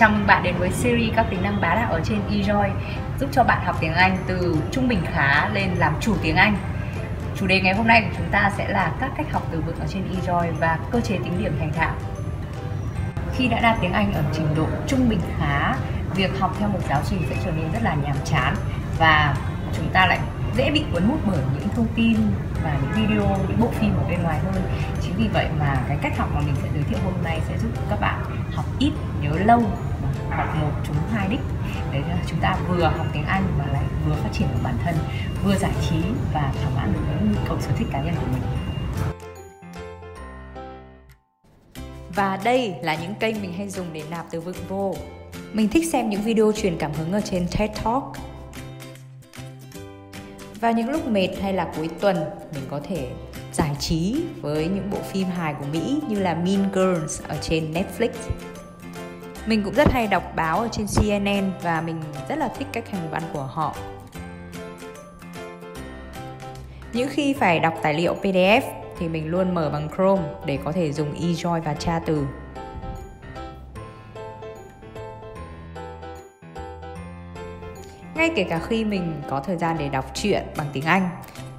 Chào mừng bạn đến với series các tính năng bá đạo ở trên eJOY, giúp cho bạn học tiếng Anh từ trung bình khá lên làm chủ tiếng Anh. Chủ đề ngày hôm nay của chúng ta sẽ là các cách học từ vựng ở trên eJOY và cơ chế tính điểm thành thạo. Khi đã đạt tiếng Anh ở trình độ trung bình khá, việc học theo một giáo trình sẽ trở nên rất là nhàm chán và chúng ta lại dễ bị cuốn hút bởi những thông tin và những video, những bộ phim ở bên ngoài hơn. Chính vì vậy mà cái cách học mà mình sẽ giới thiệu hôm nay sẽ giúp các bạn học ít, nhớ lâu, học một trúng hai đích. Đấy là chúng ta vừa học tiếng Anh mà lại vừa phát triển được bản thân, vừa giải trí và thỏa mãn được những nhu cầu sở thích cá nhân của mình. Và đây là những kênh mình hay dùng để nạp từ vựng vô. Mình thích xem những video truyền cảm hứng ở trên TED Talk. Và những lúc mệt hay là cuối tuần, mình có thể giải trí với những bộ phim hài của Mỹ như là Mean Girls ở trên Netflix. Mình cũng rất hay đọc báo ở trên CNN và mình rất là thích cách hành văn của họ. Những khi phải đọc tài liệu PDF thì mình luôn mở bằng Chrome để có thể dùng eJOY và tra từ. Ngay kể cả khi mình có thời gian để đọc truyện bằng tiếng Anh,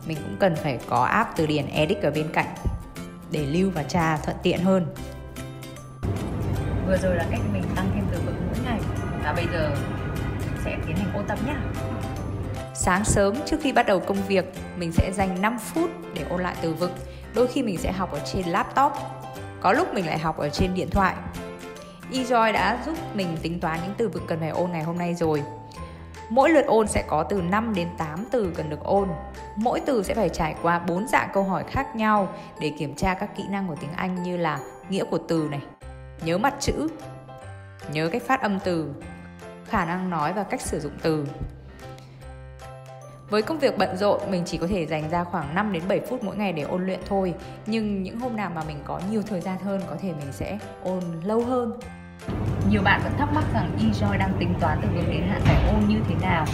mình cũng cần phải có app từ điển Edic ở bên cạnh để lưu và tra thuận tiện hơn. Vừa rồi là cách mình tăng thêm từ vựng mỗi ngày và bây giờ sẽ tiến hành ôn tập nhé. Sáng sớm trước khi bắt đầu công việc, mình sẽ dành 5 phút để ôn lại từ vựng. Đôi khi mình sẽ học ở trên laptop, có lúc mình lại học ở trên điện thoại. eJOY đã giúp mình tính toán những từ vựng cần phải ôn ngày hôm nay rồi. Mỗi lượt ôn sẽ có từ 5 đến 8 từ cần được ôn. Mỗi từ sẽ phải trải qua 4 dạng câu hỏi khác nhau để kiểm tra các kỹ năng của tiếng Anh như là nghĩa của từ này, nhớ mặt chữ, nhớ cách phát âm từ, khả năng nói và cách sử dụng từ. Với công việc bận rộn, mình chỉ có thể dành ra khoảng 5 đến 7 phút mỗi ngày để ôn luyện thôi. Nhưng những hôm nào mà mình có nhiều thời gian hơn, có thể mình sẽ ôn lâu hơn. Nhiều bạn vẫn thắc mắc rằng eJOY đang tính toán từ vựng đến hạn phải ôn như thế nào.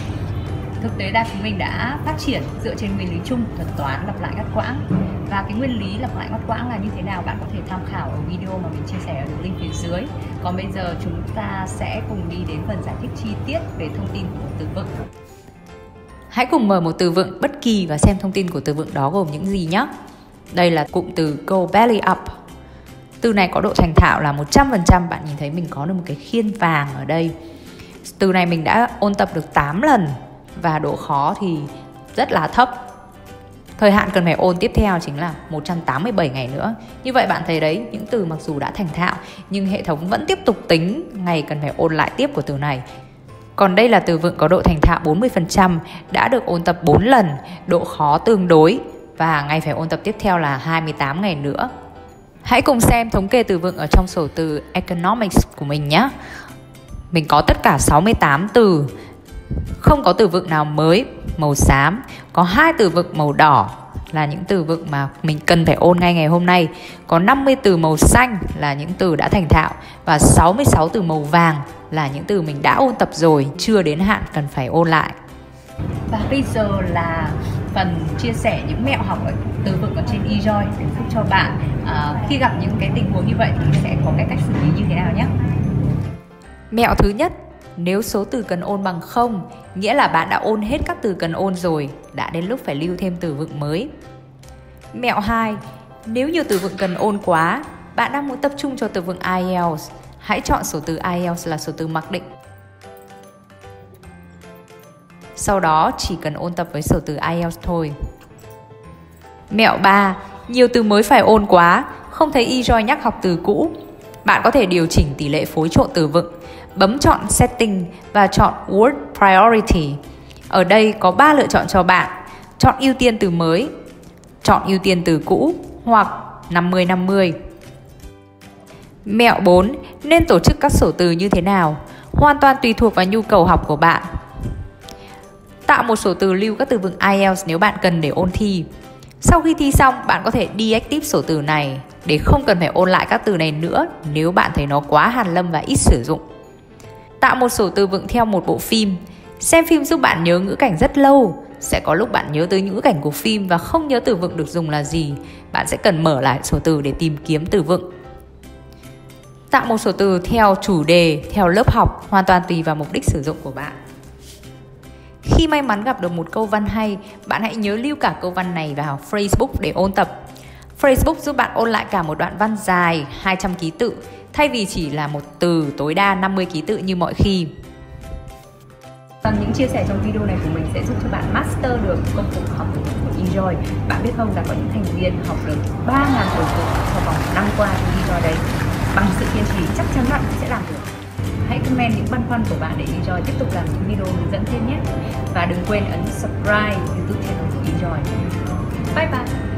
Thực tế là chúng mình đã phát triển dựa trên nguyên lý chung thuật toán lặp lại ngắt quãng. Và cái nguyên lý lặp lại ngắt quãng là như thế nào bạn có thể tham khảo ở video mà mình chia sẻ ở đường link phía dưới. Còn bây giờ chúng ta sẽ cùng đi đến phần giải thích chi tiết về thông tin của một từ vựng. Hãy cùng mở một từ vựng bất kỳ và xem thông tin của từ vựng đó gồm những gì nhé. Đây là cụm từ go belly up. Từ này có độ thành thạo là 100%, bạn nhìn thấy mình có được một cái khiên vàng ở đây. Từ này mình đã ôn tập được 8 lần và độ khó thì rất là thấp. Thời hạn cần phải ôn tiếp theo chính là 187 ngày nữa. Như vậy bạn thấy đấy, những từ mặc dù đã thành thạo nhưng hệ thống vẫn tiếp tục tính ngày cần phải ôn lại tiếp của từ này. Còn đây là từ vựng có độ thành thạo 40%, đã được ôn tập 4 lần, độ khó tương đối và ngày phải ôn tập tiếp theo là 28 ngày nữa. Hãy cùng xem thống kê từ vựng ở trong sổ từ Economics của mình nhé. Mình có tất cả 68 từ, không có từ vựng nào mới màu xám, có 2 từ vựng màu đỏ là những từ vựng mà mình cần phải ôn ngay ngày hôm nay, có 50 từ màu xanh là những từ đã thành thạo và 66 từ màu vàng là những từ mình đã ôn tập rồi, chưa đến hạn cần phải ôn lại. Và bây giờ là phần chia sẻ những mẹo học ở từ vựng ở trên eJOY để giúp cho bạn khi gặp những cái tình huống như vậy thì sẽ có cái cách xử lý như thế nào nhé. Mẹo thứ nhất, nếu số từ cần ôn bằng 0, nghĩa là bạn đã ôn hết các từ cần ôn rồi, đã đến lúc phải lưu thêm từ vựng mới. Mẹo 2, nếu nhiều từ vựng cần ôn quá, bạn đang muốn tập trung cho từ vựng IELTS, hãy chọn số từ IELTS là số từ mặc định. Sau đó chỉ cần ôn tập với sổ từ IELTS thôi. Mẹo 3, nhiều từ mới phải ôn quá, không thấy eJOY nhắc học từ cũ. Bạn có thể điều chỉnh tỷ lệ phối trộn từ vựng, bấm chọn Setting và chọn Word Priority. Ở đây có 3 lựa chọn cho bạn, chọn ưu tiên từ mới, chọn ưu tiên từ cũ hoặc 50-50. Mẹo 4, nên tổ chức các sổ từ như thế nào? Hoàn toàn tùy thuộc vào nhu cầu học của bạn. Tạo một sổ từ lưu các từ vựng IELTS nếu bạn cần để ôn thi. Sau khi thi xong, bạn có thể deactivate sổ từ này để không cần phải ôn lại các từ này nữa nếu bạn thấy nó quá hàn lâm và ít sử dụng. Tạo một sổ từ vựng theo một bộ phim. Xem phim giúp bạn nhớ ngữ cảnh rất lâu. Sẽ có lúc bạn nhớ tới những ngữ cảnh của phim và không nhớ từ vựng được dùng là gì. Bạn sẽ cần mở lại sổ từ để tìm kiếm từ vựng. Tạo một sổ từ theo chủ đề, theo lớp học, hoàn toàn tùy vào mục đích sử dụng của bạn. Khi may mắn gặp được một câu văn hay, bạn hãy nhớ lưu cả câu văn này vào Facebook để ôn tập. Facebook giúp bạn ôn lại cả một đoạn văn dài 200 ký tự, thay vì chỉ là một từ tối đa 50 ký tự như mọi khi. Những chia sẻ trong video này của mình sẽ giúp cho bạn master được công cụ học của eJOY. Bạn biết không, là có những thành viên học được 3.000 từ vựng trong vòng 5 qua trên eJOY đấy. Bằng sự kiên trì, chắc chắn bạn sẽ làm được. Hãy comment những băn khoăn của bạn để eJOY tiếp tục làm những video hướng dẫn thêm nhé. Và đừng quên ấn subscribe YouTube channel của eJOY. Bye bye!